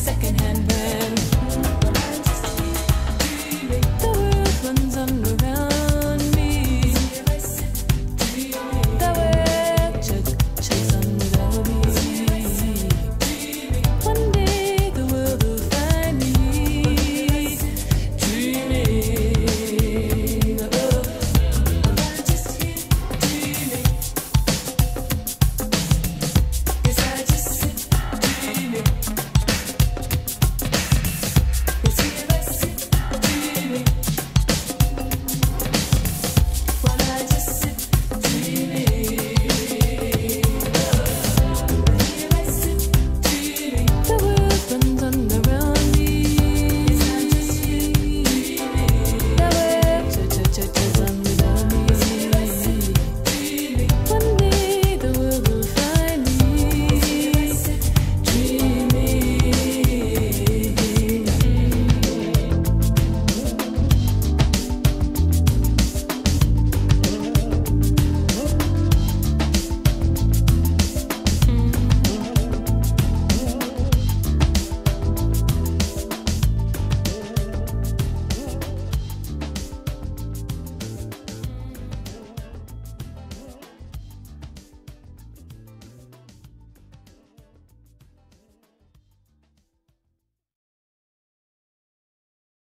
Secondhand brand. The world runs on around.